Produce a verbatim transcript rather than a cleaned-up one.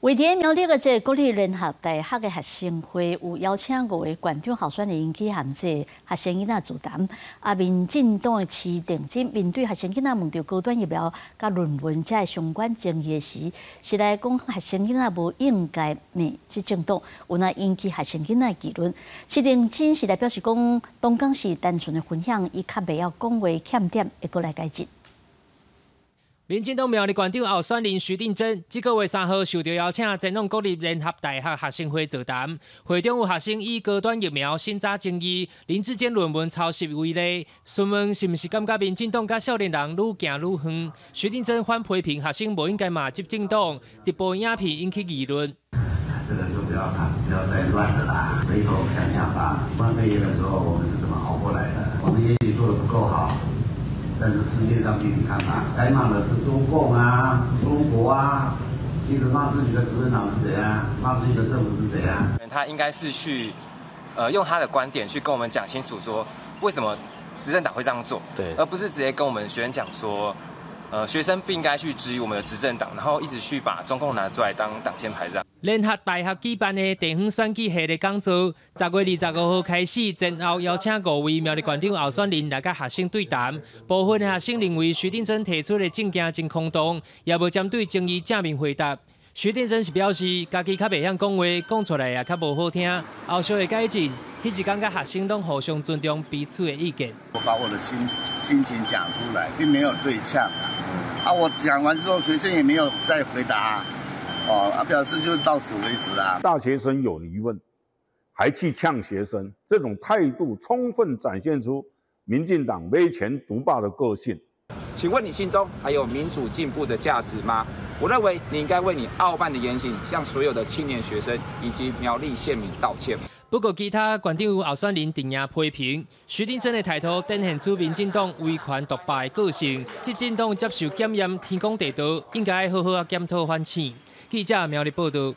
为着苗栗个即国立联合大学嘅学生会有邀请五位县长候选人去含即学生囡仔座谈，啊，民进党嘅市定真面对学生囡仔问到高端疫苗甲论文即相关争议时，是来讲学生囡仔无应该呢执政党，有那引起学生囡仔议论。市定真是来表示讲，当讲是单纯嘅分享，伊较袂晓讲话欠点，会过来改进。 民进党苗栗县长候选人徐定真，这个月三号受到邀请，前往国立联合大学学生会座谈。会中有学生以高端疫苗审查争议、林志坚论文抄袭为例，询问是毋是感觉民进党甲少年人愈行愈远。徐定真反批评学生无应该骂执政党，直播影片引起议论。这个就不要吵，不要再乱了啦，回头想想吧。万倍夜的时候，我们是怎么熬过来的？我们也许做的不够好。 但是世界上比你看嘛，该骂的是中共啊，是中国啊，一直骂自己的执政党是谁啊，骂自己的政府是谁啊？他应该是去，呃，用他的观点去跟我们讲清楚，说为什么执政党会这样做，对，而不是直接跟我们学生讲说，呃，学生不应该去质疑我们的执政党，然后一直去把中共拿出来当挡箭牌这样。 联合大学举办的地方选举系列讲座，十月二十五号开始，前后邀请五位苗栗县长候选人来甲学生对谈。部分学生认为徐定真提出的政见真空洞，也无针对争议正面回答。徐定真是表示，家己较袂晓讲话，讲出来也较无好听，后续会改进。迄一天，甲学生拢互相尊重彼此的意见。我把我的心心情讲出来，并没有对呛啊。啊，我讲完之后，学生也没有再回答。 哦，啊，表示就是到此为止啊！大学生有疑问，还去呛学生，这种态度充分展现出民进党威权独霸的个性。请问你心中还有民主进步的价值吗？我认为你应该为你傲慢的言行，向所有的青年学生以及苗栗县民道歉。不过，其他县长候选人定也批评徐定真的态度，展现出民进党威权独霸的个性。执政党接受检验，天公地道，应该好好啊检讨反省。 记者苗栗报道。